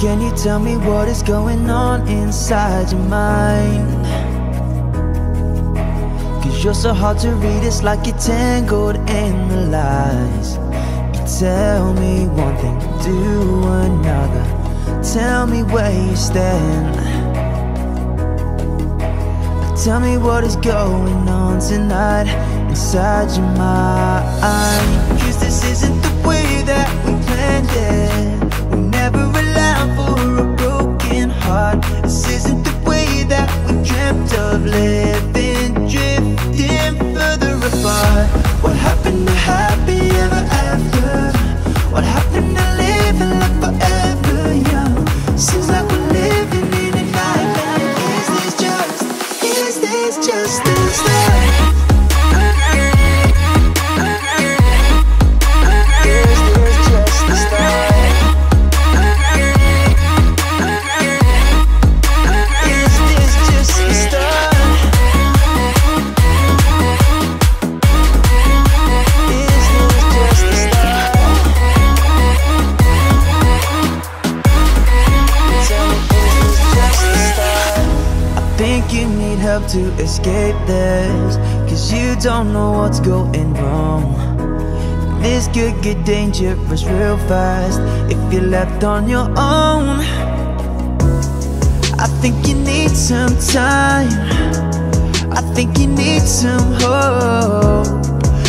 Can you tell me what is going on inside your mind? Cause you're so hard to read, it's like you're tangled in the lies. You tell me one thing, do another. Tell me where you stand. Tell me what is going on tonight inside your mind. Cause this isn't the way that we planned it. We never allowed for a broken heart. This isn't the way that we dreamt of living, drifting further apart. What happened to happy ever after? What happened to living like forever young? Seems like we're living in a nightmare. Is this just to escape this? Cause you don't know what's going wrong. This could get dangerous real fast if you're left on your own. I think you need some time. I think you need some hope.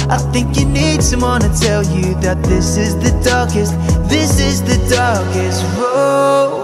I think you need someone to tell you that this is the darkest road.